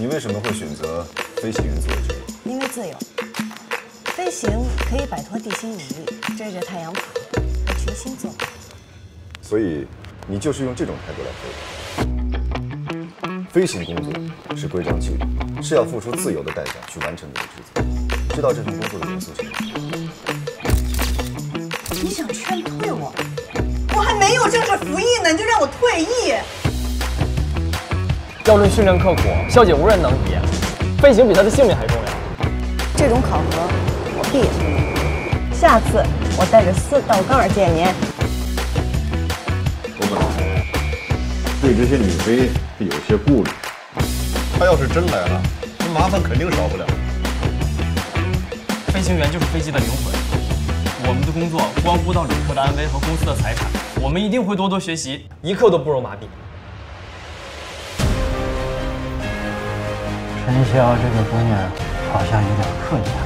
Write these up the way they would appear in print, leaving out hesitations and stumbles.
你为什么会选择飞行做职业？因为自由，飞行可以摆脱地心引力，追着太阳跑，和群星做伴。所以，你就是用这种态度来飞。飞行工作是规章纪律，是要付出自由的代价去完成你的职责。知道这份工作的元素是什么？你想劝退我？我还没有正式服役呢，你就让我退役？ 要论训练刻苦，校姐无人能敌。飞行比她的性命还重要。这种考核我避了。下次我带着4道杠见您。罗本，对这些女飞是有些顾虑。她要是真来了，那麻烦肯定少不了。飞行员就是飞机的灵魂。我们的工作关乎到旅客的安危和公司的财产，我们一定会多多学习，一刻都不容麻痹。 陈潇这个姑娘好像有点客气啊。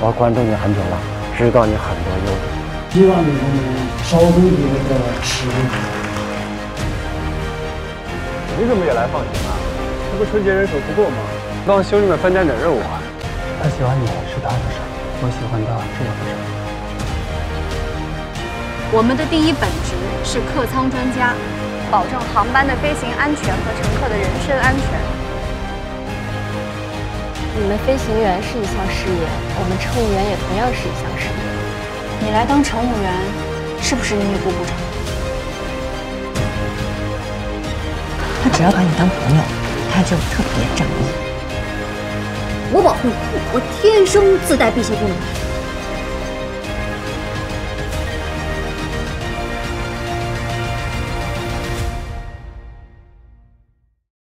我关注你很久了，知道你很多优点，希望你能稍微有点吃力。你怎么也来放行啊？这不春节人手不够吗？帮兄弟们分担点任务啊。他喜欢你是他的事，我喜欢他是我的事。我们的第一本职是客舱专家，保证航班的飞行安全和乘客的人身安全。 你们飞行员是一项事业，我们乘务员也同样是一项事业。你来当乘务员，是不是因为顾部长？他只要把你当朋友，他就特别仗义。我保护你，我天生自带必修功能。